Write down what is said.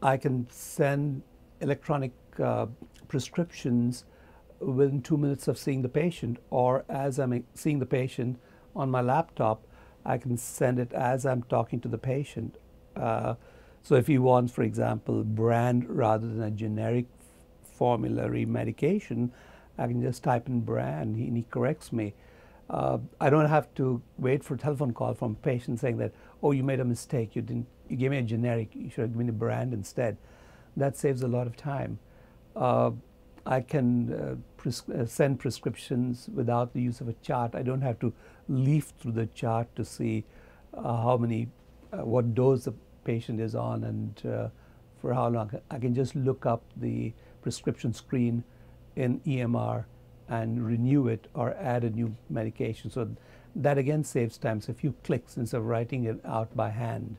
I can send electronic prescriptions within 2 minutes of seeing the patient, or as I'm seeing the patient on my laptop, I can send it as I'm talking to the patient. So if you want, for example, brand rather than a generic formulary medication, I can just type in brand and he corrects me. I don't have to wait for a telephone call from a patient saying that, oh, you made a mistake, you gave me a generic, you should have given me a brand instead. That saves a lot of time. I can send prescriptions without the use of a chart. I don't have to leaf through the chart to see how many, what dose the patient is on and for how long. I can just look up the prescription screen in EMR and renew it or add a new medication. So that again saves time. So a few clicks instead of writing it out by hand.